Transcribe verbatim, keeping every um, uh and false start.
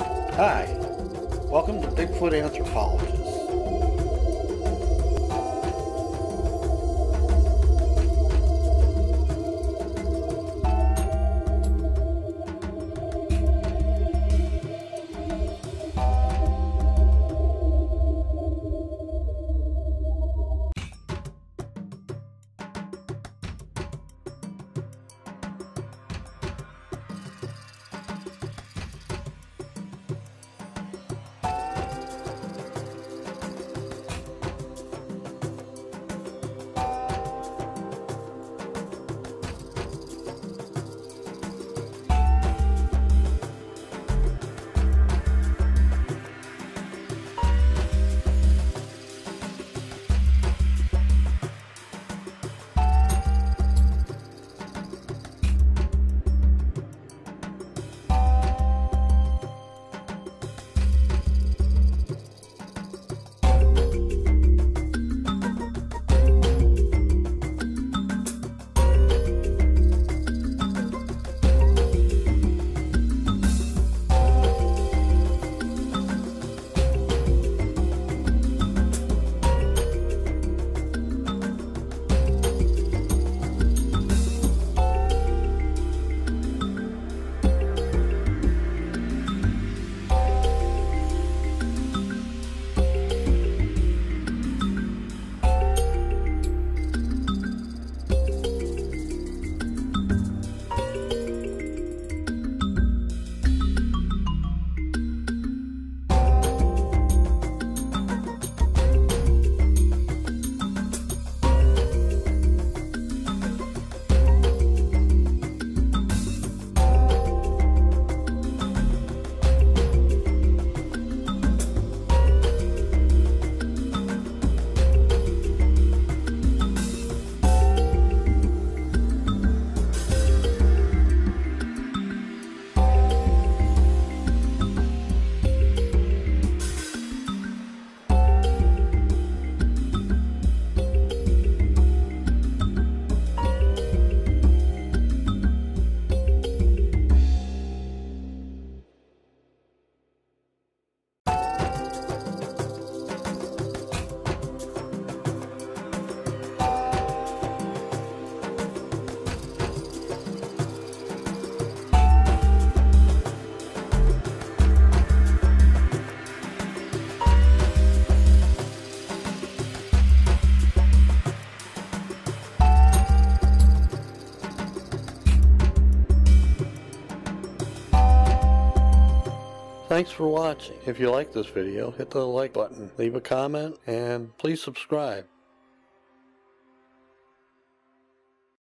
Hi, welcome to Bigfoot Anthropologist. Thanks for watching. If you like this video, hit the like button, leave a comment, and please subscribe.